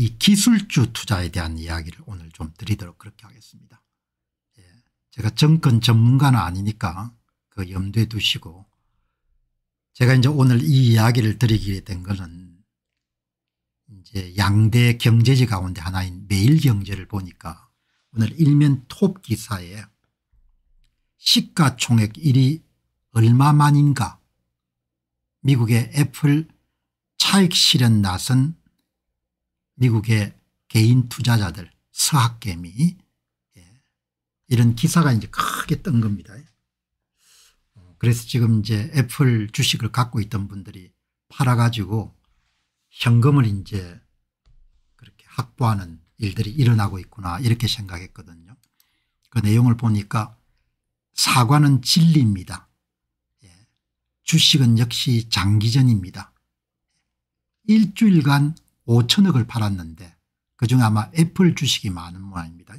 이 기술주 투자에 대한 이야기를 오늘 좀 드리도록 그렇게 하겠습니다. 예, 제가 정권 전문가는 아니니까 그 염두에 두시고, 제가 이제 오늘 이 이야기를 드리게 된 것은 이제 양대 경제지 가운데 하나인 매일경제를 보니까 오늘 일면 톱 기사에 시가총액 1위 얼마만인가, 미국의 애플 차익 실현 나선 미국의 개인 투자자들 서학개미, 예, 이런 기사가 이제 크게 뜬 겁니다. 그래서 지금 이제 애플 주식을 갖고 있던 분들이 팔아가지고 현금을 이제 그렇게 확보하는 일들이 일어나고 있구나 이렇게 생각했거든요. 그 내용을 보니까 사과는 진리입니다. 예. 주식은 역시 장기전입니다. 일주일간 5천억을 팔았는데 그중 아마 애플 주식이 많은 모양입니다.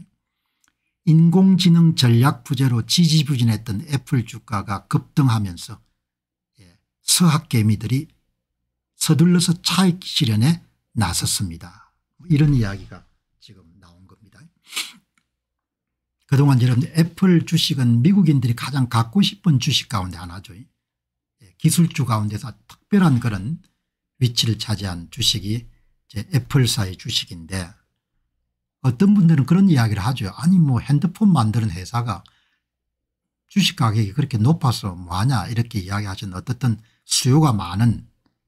인공지능 전략 부재로 지지부진했던 애플 주가가 급등하면서 서학개미들이 서둘러서 차익 실현에 나섰습니다. 이런 이야기가 지금 나온 겁니다. 그동안 여러분들 애플 주식은 미국인들이 가장 갖고 싶은 주식 가운데 하나죠. 기술주 가운데서 특별한 그런 위치를 차지한 주식이 이제 애플사의 주식인데, 어떤 분들은 그런 이야기를 하죠. 아니 뭐 핸드폰 만드는 회사가 주식 가격이 그렇게 높아서 뭐하냐 이렇게 이야기하시는, 어떻든 수요가 많은,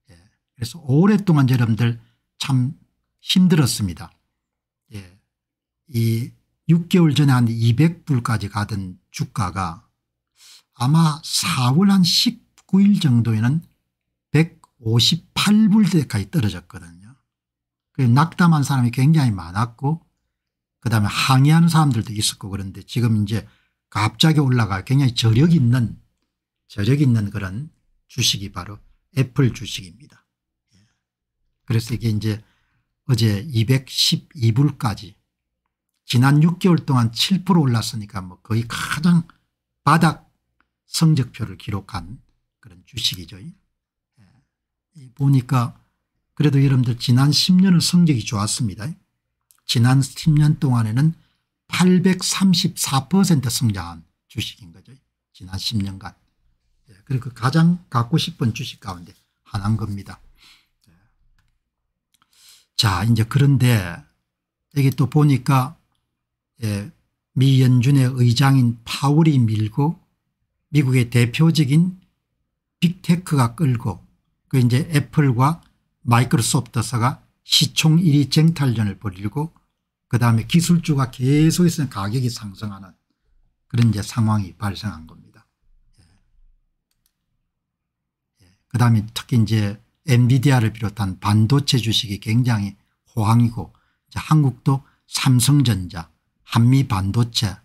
예, 그래서 오랫동안 여러분들 참 힘들었습니다. 예, 이 6개월 전에 한 200불까지 가던 주가가 아마 4월 한 19일 정도에는 158불대까지 떨어졌거든요. 낙담한 사람이 굉장히 많았고, 그 다음에 항의하는 사람들도 있었고, 그런데 지금 이제 갑자기 올라가 굉장히 저력 있는 그런 주식이 바로 애플 주식입니다. 그래서 이게 이제 어제 212불까지, 지난 6개월 동안 7% 올랐으니까 뭐 거의 가장 바닥 성적표를 기록한 그런 주식이죠. 보니까 그래도 여러분들 지난 10년은 성적이 좋았습니다. 지난 10년 동안에는 834% 성장한 주식인 거죠. 지난 10년간. 그리고 가장 갖고 싶은 주식 가운데 하나인 겁니다. 자, 이제 그런데 여기 또 보니까, 예, 미 연준의 의장인 파월이 밀고, 미국의 대표적인 빅테크가 끌고, 그 이제 애플과 마이크로소프트사가 시총 1위 쟁탈전을 벌이고, 그 다음에 기술주가 계속해서 가격이 상승하는 그런 이제 상황이 발생한 겁니다. 예. 예. 그 다음에 특히 이제 엔비디아를 비롯한 반도체 주식이 굉장히 호황이고, 이제 한국도 삼성전자, 한미반도체,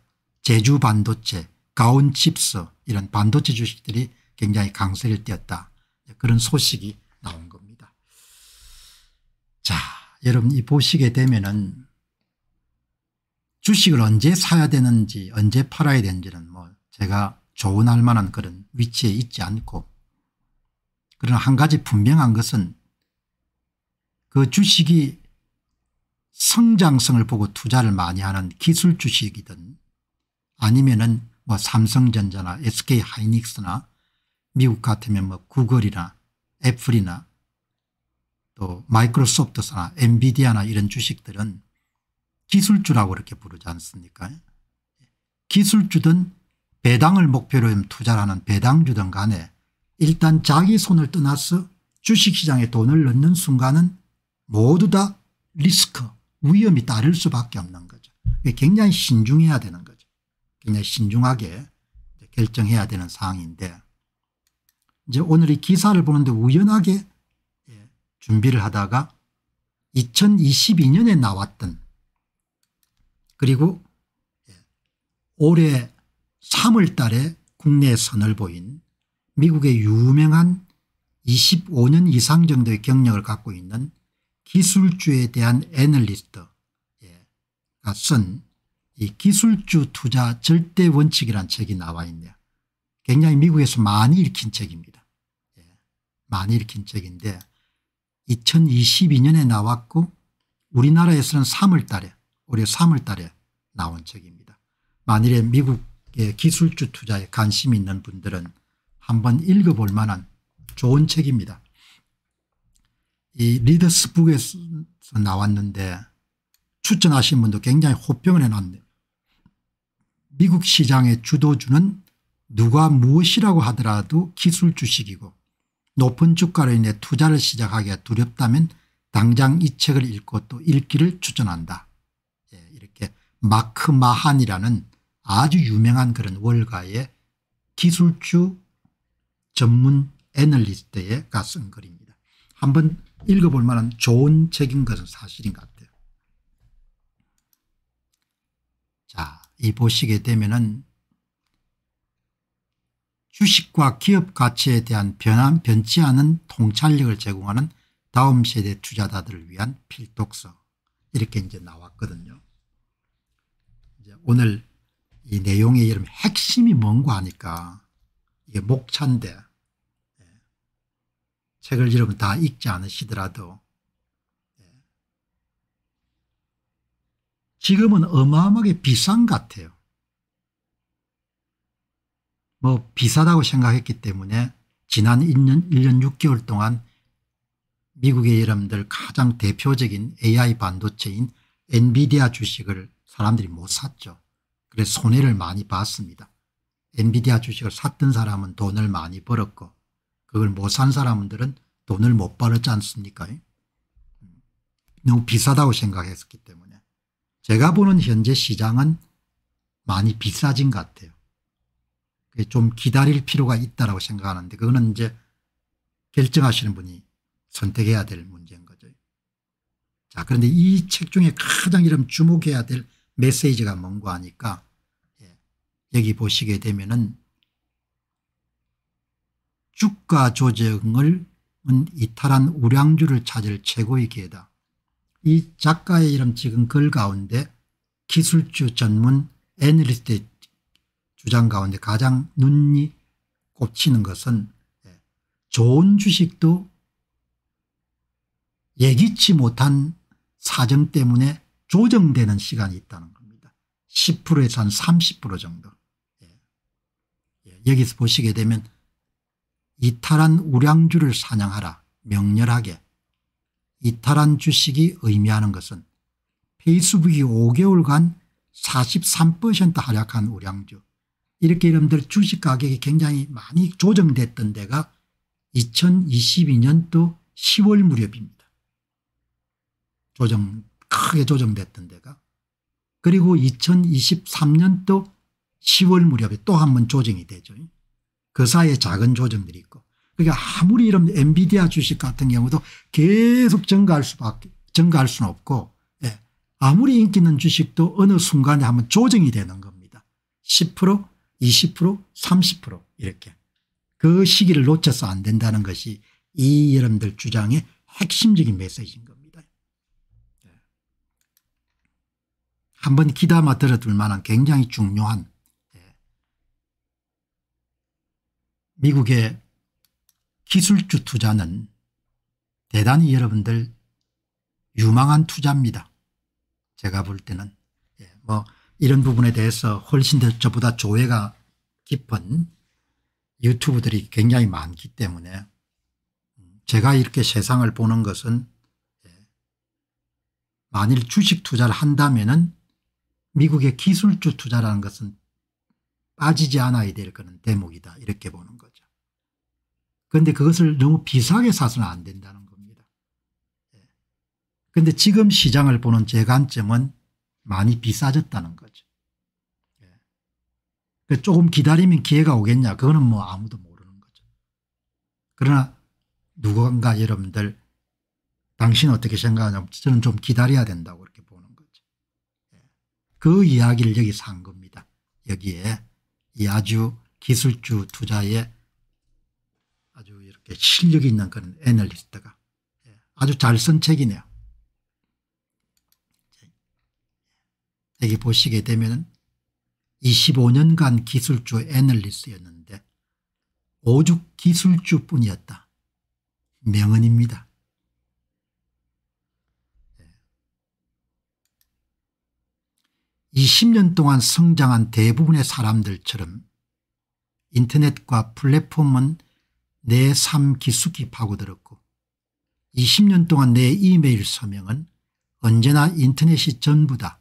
제주반도체, 가온칩스 이런 반도체 주식들이 굉장히 강세를 띄었다, 그런 소식이 나온 겁니다. 자, 여러분 이 보시게 되면은 주식을 언제 사야 되는지 언제 팔아야 되는지는 뭐 제가 조언할 만한 그런 위치에 있지 않고, 그러나 한 가지 분명한 것은 그 주식이 성장성을 보고 투자를 많이 하는 기술 주식이든 아니면은 뭐 삼성전자나 SK하이닉스나 미국 같으면 뭐 구글이나 애플이나 또 마이크로소프트나 엔비디아나 이런 주식들은 기술주라고 이렇게 부르지 않습니까? 기술주든 배당을 목표로 투자를 하는 배당주든 간에 일단 자기 손을 떠나서 주식시장에 돈을 넣는 순간은 모두 다 리스크, 위험이 따를 수밖에 없는 거죠. 굉장히 신중해야 되는 거죠. 굉장히 신중하게 결정해야 되는 상황인데, 이제 오늘 이 기사를 보는데 우연하게 준비를 하다가 2022년에 나왔던, 그리고 올해 3월 달에 국내에 선을 보인 미국의 유명한 25년 이상 정도의 경력을 갖고 있는 기술주에 대한 애널리스트가 쓴 이 기술주 투자 절대 원칙이라는 책이 나와 있네요. 굉장히 미국에서 많이 읽힌 책입니다. 많이 읽힌 책인데 2022년에 나왔고 우리나라에서는 3월달에 올해 3월달에 나온 책입니다. 만일에 미국의 기술주 투자에 관심이 있는 분들은 한번 읽어볼 만한 좋은 책입니다. 이 리더스북에서 나왔는데 추천하신 분도 굉장히 호평을 해놨네요. 미국 시장의 주도주는 누가 무엇이라고 하더라도 기술 주식이고 높은 주가로 인해 투자를 시작하기가 두렵다면 당장 이 책을 읽고 또 읽기를 추천한다. 예, 이렇게 마크 마한이라는 아주 유명한 그런 월가의 기술주 전문 애널리스트가 쓴 글입니다. 한번 읽어볼 만한 좋은 책인 것은 사실인 것 같아요. 자, 이 보시게 되면은 주식과 기업 가치에 대한 변치 않은 통찰력을 제공하는 다음 세대 투자자들을 위한 필독서, 이렇게 이제 나왔거든요. 이제 오늘 이 내용의 이름 핵심이 뭔가 하니까 이게 목차인데, 예, 책을 여러분 다 읽지 않으시더라도, 예, 지금은 어마어마하게 비싼 것 같아요. 뭐 비싸다고 생각했기 때문에 지난 1년 6개월 동안 미국의 여러분들 가장 대표적인 AI 반도체인 엔비디아 주식을 사람들이 못 샀죠. 그래서 손해를 많이 봤습니다. 엔비디아 주식을 샀던 사람은 돈을 많이 벌었고 그걸 못 산 사람들은 돈을 못 벌었지 않습니까? 너무 비싸다고 생각했기 때문에. 제가 보는 현재 시장은 많이 비싸진 것 같아요. 좀 기다릴 필요가 있다라고 생각하는데 그거는 이제 결정하시는 분이 선택해야 될 문제인 거죠. 자, 그런데 이 책 중에 가장 이름 주목해야 될 메시지가 뭔가 하니까, 예, 여기 보시게 되면은 주가 조정을 이탈한 우량주를 찾을 최고의 기회다. 이 작가의 이름 지금 글 가운데 기술주 전문 애널리스트 주장 가운데 가장 눈이 꼽히는 것은 좋은 주식도 예기치 못한 사정 때문에 조정되는 시간이 있다는 겁니다. 10%에서 한 30% 정도. 여기서 보시게 되면 이탈한 우량주를 사냥하라, 명렬하게. 이탈한 주식이 의미하는 것은 페이스북이 5개월간 43% 하락한 우량주. 이렇게 여러분들 주식 가격이 굉장히 많이 조정됐던 데가 2022년도 10월 무렵입니다. 크게 조정됐던 데가. 그리고 2023년도 10월 무렵에 또 한 번 조정이 되죠. 그 사이에 작은 조정들이 있고. 그러니까 아무리 이런 엔비디아 주식 같은 경우도 계속 증가할 수는 없고, 예, 아무리 인기 있는 주식도 어느 순간에 한번 조정이 되는 겁니다. 10%, 20%, 30% 이렇게. 그 시기를 놓쳐서 안 된다는 것이 이 여러분들 주장의 핵심적인 메시지인 겁니다. 한번 귀담아 들어둘 만한 굉장히 중요한, 미국의 기술주 투자는 대단히 여러분들 유망한 투자입니다. 제가 볼 때는. 뭐 이런 부분에 대해서 훨씬 더 저보다 조회가 깊은 유튜브들이 굉장히 많기 때문에 제가 이렇게 세상을 보는 것은, 만일 주식 투자를 한다면은 미국의 기술주 투자라는 것은 빠지지 않아야 될 그런 대목이다, 이렇게 보는 거죠. 그런데 그것을 너무 비싸게 사서는 안 된다는 겁니다. 그런데 지금 시장을 보는 제 관점은 많이 비싸졌다는 거죠. 예. 조금 기다리면 기회가 오겠냐, 그거는 뭐 아무도 모르는 거죠. 그러나 누군가 여러분들 당신 어떻게 생각하냐면 저는 좀 기다려야 된다고 이렇게 보는 거죠. 예. 그 이야기를 여기서 한 겁니다. 여기에 이 아주 기술주 투자에 아주 이렇게 실력이 있는 그런 애널리스트가, 예, 아주 잘 쓴 책이네요. 여기 보시게 되면 25년간 기술주 애널리스트였는데 오죽 기술주뿐이었다. 명언입니다. 20년 동안 성장한 대부분의 사람들처럼 인터넷과 플랫폼은 내 삶 깊숙이 파고들었고 20년 동안 내 이메일 서명은 언제나 인터넷이 전부다.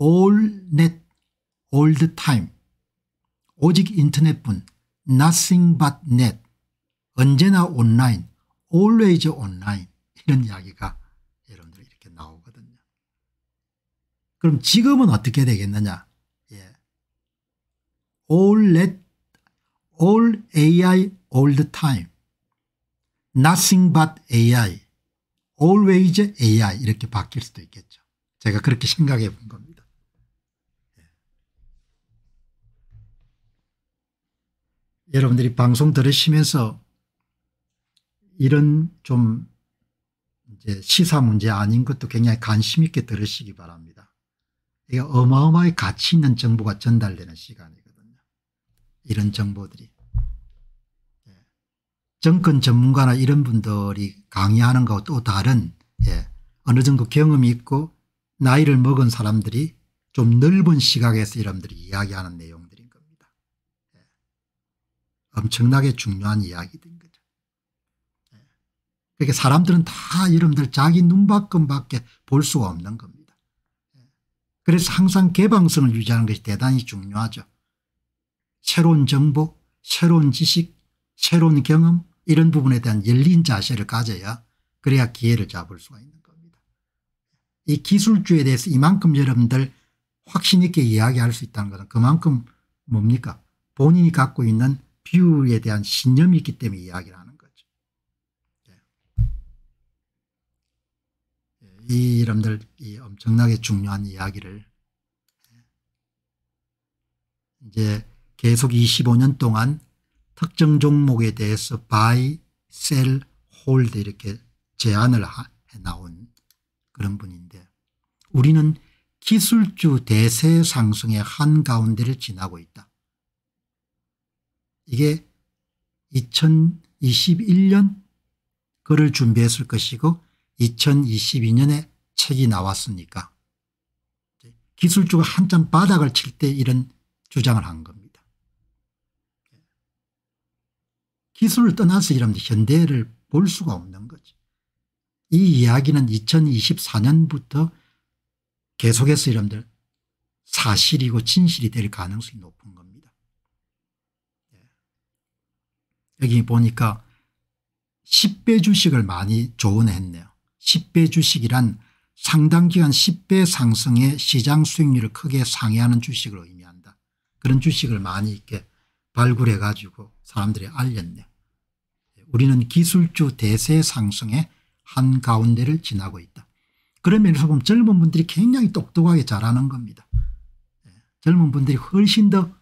All net, all the time. 오직 인터넷뿐. Nothing but net. 언제나 온라인. Always online. 이런 이야기가 여러분들 이렇게 나오거든요. 그럼 지금은 어떻게 되겠느냐? 예. All net, all AI, all the time. Nothing but AI. Always AI 이렇게 바뀔 수도 있겠죠. 제가 그렇게 생각해 본 겁니다. 예. 여러분들이 방송 들으시면서 이런 좀 이제 시사 문제 아닌 것도 굉장히 관심 있게 들으시기 바랍니다. 이게 어마어마하게 가치 있는 정보가 전달되는 시간이거든요. 이런 정보들이. 정권 전문가나 이런 분들이 강의하는 것과 또 다른 예, 어느 정도 경험이 있고 나이를 먹은 사람들이 좀 넓은 시각에서 여러분들이 이야기하는 내용들인 겁니다. 예. 엄청나게 중요한 이야기들인 거죠. 예. 그러니까 사람들은 다 여러분들 자기 눈밖에 볼 수가 없는 겁니다. 예. 그래서 항상 개방성을 유지하는 것이 대단히 중요하죠. 새로운 정보, 새로운 지식, 새로운 경험 이런 부분에 대한 열린 자세를 가져야 그래야 기회를 잡을 수가 있는 겁니다. 이 기술주에 대해서 이만큼 여러분들 확신 있게 이야기할 수 있다는 것은 그만큼 뭡니까? 본인이 갖고 있는 뷰에 대한 신념이 있기 때문에 이야기를 하는 거죠. 이 여러분들 이 엄청나게 중요한 이야기를 이제 계속 25년 동안 특정 종목에 대해서 buy, sell, hold 이렇게 제안을 해나온 그런 분인데 우리는 기술주 대세 상승의 한가운데를 지나고 있다. 이게 2021년 글을 준비했을 것이고 2022년에 책이 나왔으니까 기술주가 한참 바닥을 칠 때 이런 주장을 한 겁니다. 기술을 떠나서 이러면 현대를 볼 수가 없는 거지. 이 이야기는 2024년부터 계속해서 이러면 사실이고 진실이 될 가능성이 높은 겁니다. 여기 보니까 10배 주식을 많이 조언했네요. 10배 주식이란 상당 기간 10배 상승의 시장 수익률을 크게 상회하는 주식을 의미한다. 그런 주식을 많이 이렇게 발굴해 가지고 사람들이 알렸네. 우리는 기술주 대세 상승의 한가운데를 지나고 있다. 그런 면에서 보면 젊은 분들이 굉장히 똑똑하게 잘하는 겁니다. 젊은 분들이 훨씬 더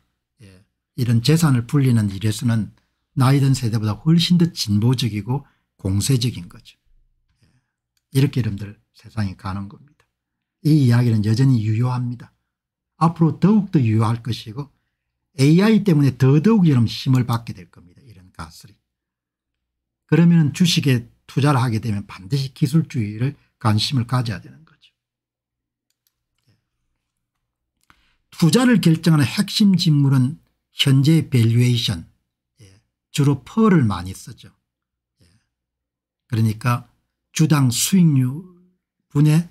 이런 재산을 불리는 일에서는 나이든 세대보다 훨씬 더 진보적이고 공세적인 거죠. 이렇게 여러분들 세상이 가는 겁니다. 이 이야기는 여전히 유효합니다. 앞으로 더욱더 유효할 것이고 AI 때문에 더더욱 이런 힘을 받게 될 겁니다. 이런 가설이. 그러면 주식에 투자를 하게 되면 반드시 기술주의를 관심을 가져야 되는 거죠. 투자를 결정하는 핵심 직무는 현재의 밸류에이션, 주로 펄을 많이 쓰죠. 그러니까 주당 수익률 분의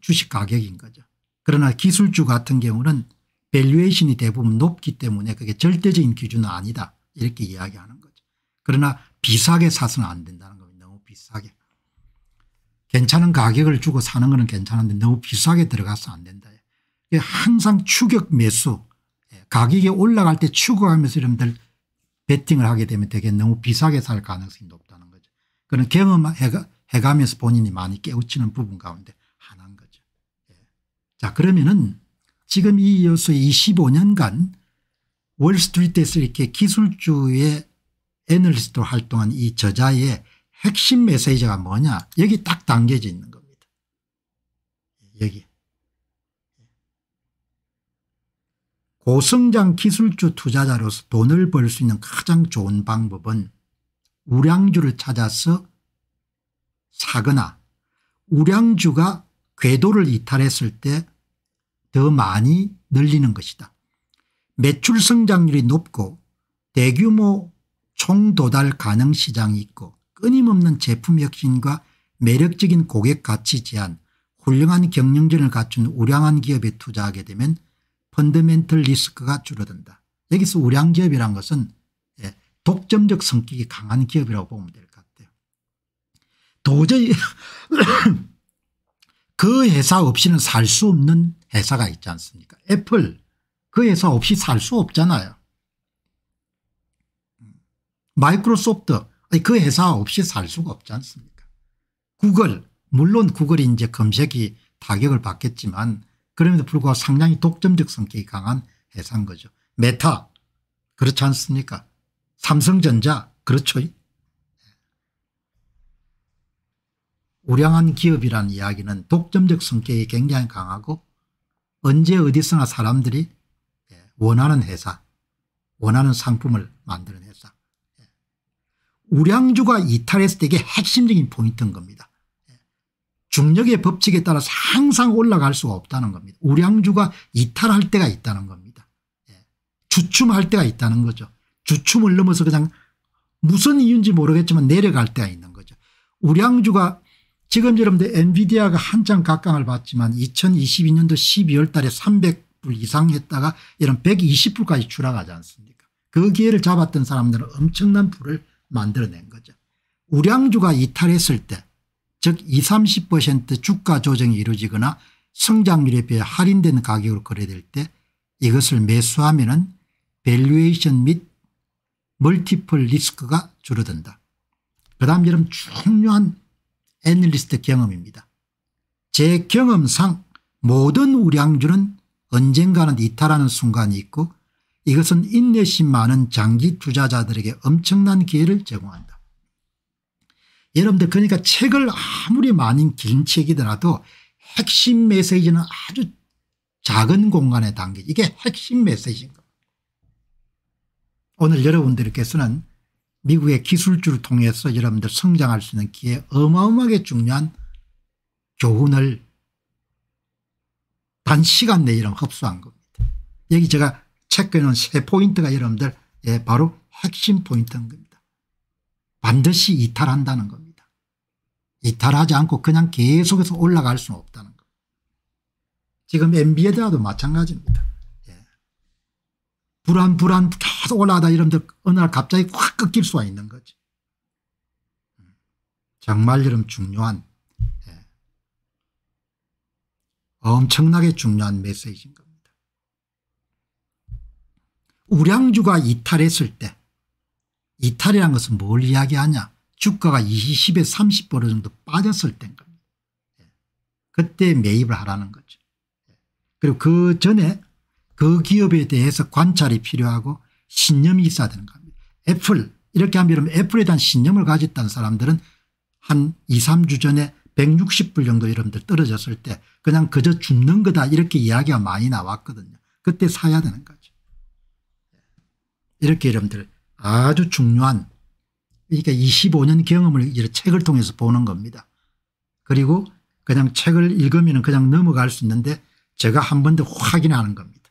주식 가격인 거죠. 그러나 기술주 같은 경우는 밸류에이션이 대부분 높기 때문에 그게 절대적인 기준은 아니다. 이렇게 이야기하는 거죠. 그러나 비싸게 사서는 안 된다는 겁니다. 너무 비싸게. 괜찮은 가격을 주고 사는 건 괜찮은데 너무 비싸게 들어가서 안 된다. 항상 추격 매수, 가격이 올라갈 때 추격하면서 여러분들 베팅을 하게 되면 되게 너무 비싸게 살 가능성이 높다는 거죠. 그런 경험해가면서 본인이 많이 깨우치는 부분 가운데 하나인 거죠. 자, 그러면은 지금 이 요소의 25년간 월스트리트에서 이렇게 기술주의 애널리스트로 활동한 이 저자의 핵심 메시지가 뭐냐? 여기 딱 담겨져 있는 겁니다. 여기. 고성장 기술주 투자자로서 돈을 벌 수 있는 가장 좋은 방법은 우량주를 찾아서 사거나 우량주가 궤도를 이탈했을 때 더 많이 늘리는 것이다. 매출 성장률이 높고 대규모 총도달 가능 시장이 있고 끊임없는 제품 혁신과 매력적인 고객 가치 제안, 훌륭한 경영진을 갖춘 우량한 기업에 투자하게 되면 펀더멘털 리스크가 줄어든다. 여기서 우량기업이란 것은 독점적 성격이 강한 기업이라고 보면 될 것 같아요. 도저히 그 회사 없이는 살 수 없는 회사가 있지 않습니까? 애플 그 회사 없이 살 수 없잖아요. 마이크로소프트 그 회사 없이 살 수가 없지 않습니까? 구글 물론 구글이 이제 검색이 타격을 받겠지만 그럼에도 불구하고 상당히 독점적 성격이 강한 회사인 거죠. 메타 그렇지 않습니까? 삼성전자 그렇죠. 우량한 기업이라는 이야기는 독점적 성격이 굉장히 강하고 언제 어디서나 사람들이 원하는 회사, 원하는 상품을 만드는 회사. 우량주가 이탈했을 때 이게 핵심적인 포인트인 겁니다. 중력의 법칙에 따라서 항상 올라갈 수가 없다는 겁니다. 우량주가 이탈할 때가 있다는 겁니다. 주춤할 때가 있다는 거죠. 주춤을 넘어서 그냥 무슨 이유인지 모르겠지만 내려갈 때가 있는 거죠. 우량주가 지금 여러분들 엔비디아가 한창 각광을 받지만 2022년도 12월 달에 300불 이상 했다가 이런 120불까지 추락하지 않습니까? 그 기회를 잡았던 사람들은 엄청난 불을 만들어낸 거죠. 우량주가 이탈했을 때 즉 20, 30% 주가 조정이 이루어지거나 성장률에 비해 할인된 가격으로 거래될 때 이것을 매수하면은 밸류에이션 및 멀티플 리스크가 줄어든다. 그다음 여러분 중요한 애널리스트 경험입니다. 제 경험상 모든 우량주는 언젠가는 이탈하는 순간이 있고 이것은 인내심 많은 장기 투자자들에게 엄청난 기회를 제공한다. 여러분들 그러니까 책을 아무리 많이 긴 책이더라도 핵심 메시지는 아주 작은 공간에 담겨 이게 핵심 메시지인 겁니다. 오늘 여러분들께서는 미국의 기술주를 통해서 여러분들 성장할 수 있는 기회 어마어마하게 중요한 교훈을 단시간 내에 이런 흡수한 겁니다. 여기 제가 책에 놓은 세 포인트가 여러분들 바로 핵심 포인트인 겁니다. 반드시 이탈한다는 겁니다. 이탈하지 않고 그냥 계속해서 올라갈 수는 없다는 겁니다. 지금 엔비디아도 마찬가지입니다. 불안 계속 올라가다 여러분들 어느 날 갑자기 확 끊길 수가 있는 거지. 정말 여러분 중요한 엄청나게 중요한 메시지인 겁니다. 우량주가 이탈했을 때 이탈이란 것은 뭘 이야기하냐. 주가가 20에서 30% 정도 빠졌을 때인 겁니다. 그때 매입을 하라는 거죠. 그리고 그 전에 그 기업에 대해서 관찰이 필요하고 신념이 있어야 되는 겁니다. 애플 이렇게 하면 애플에 대한 신념을 가졌다는 사람들은 한 2, 3주 전에 160불 정도 여러분들 떨어졌을 때 그냥 그저 죽는 거다 이렇게 이야기가 많이 나왔거든요. 그때 사야 되는 거죠. 이렇게 여러분들 아주 중요한 그러니까 25년 경험을 이런 책을 통해서 보는 겁니다. 그리고 그냥 책을 읽으면 그냥 넘어갈 수 있는데 제가 한 번 더 확인하는 겁니다.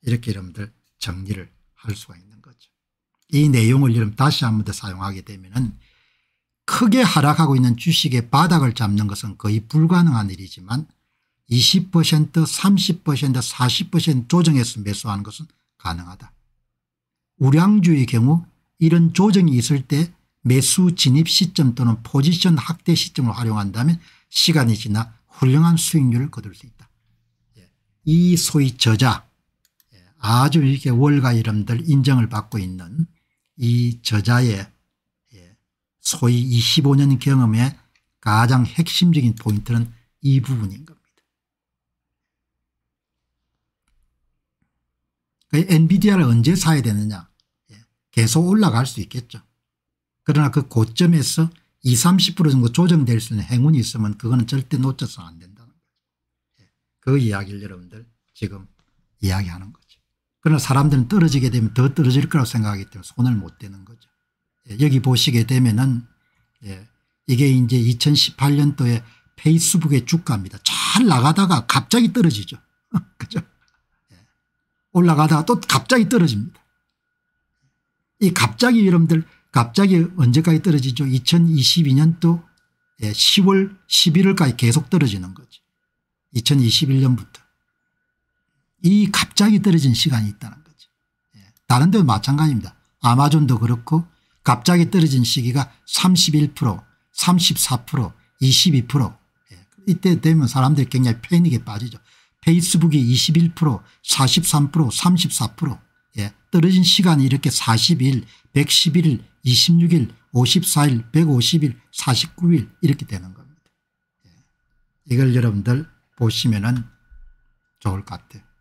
이렇게 여러분들 정리를 할 수가 있는 거죠. 이 내용을 여러분 다시 한 번 더 사용하게 되면은 크게 하락하고 있는 주식의 바닥을 잡는 것은 거의 불가능한 일이지만 20%, 30%, 40% 조정해서 매수하는 것은 가능하다. 우량주의 경우 이런 조정이 있을 때 매수 진입 시점 또는 포지션 확대 시점을 활용한다면 시간이 지나 훌륭한 수익률을 거둘 수 있다. 이 소위 저자 아주 이렇게 월가 이름들 인정을 받고 있는 이 저자의 소위 25년 경험의 가장 핵심적인 포인트는 이 부분인 겁니다. 엔비디아를 언제 사야 되느냐. 계속 올라갈 수 있겠죠. 그러나 그 고점에서 20, 30% 정도 조정될 수 있는 행운이 있으면 그거는 절대 놓쳐서는 안 된다는 거예요. 그 이야기를 여러분들 지금 이야기하는 거예요. 그러나 사람들은 떨어지게 되면 더 떨어질 거라고 생각하기 때문에 손을 못 대는 거죠. 여기 보시게 되면은 이게 이제 2018년도에 페이스북의 주가입니다. 잘 나가다가 갑자기 떨어지죠. 그죠? 올라가다가 또 갑자기 떨어집니다. 이 갑자기 여러분들 갑자기 언제까지 떨어지죠? 2022년도 10월 11월까지 계속 떨어지는 거죠. 2021년부터. 이 갑자기 떨어진 시간이 있다는 거죠. 다른 데도 마찬가지입니다. 아마존도 그렇고 갑자기 떨어진 시기가 31%, 34%, 22%. 이때 되면 사람들이 굉장히 패닉에 빠지죠. 페이스북이 21%, 43%, 34%. 떨어진 시간이 이렇게 40일, 111일, 26일, 54일, 150일, 49일 이렇게 되는 겁니다. 이걸 여러분들 보시면은 좋을 것 같아요.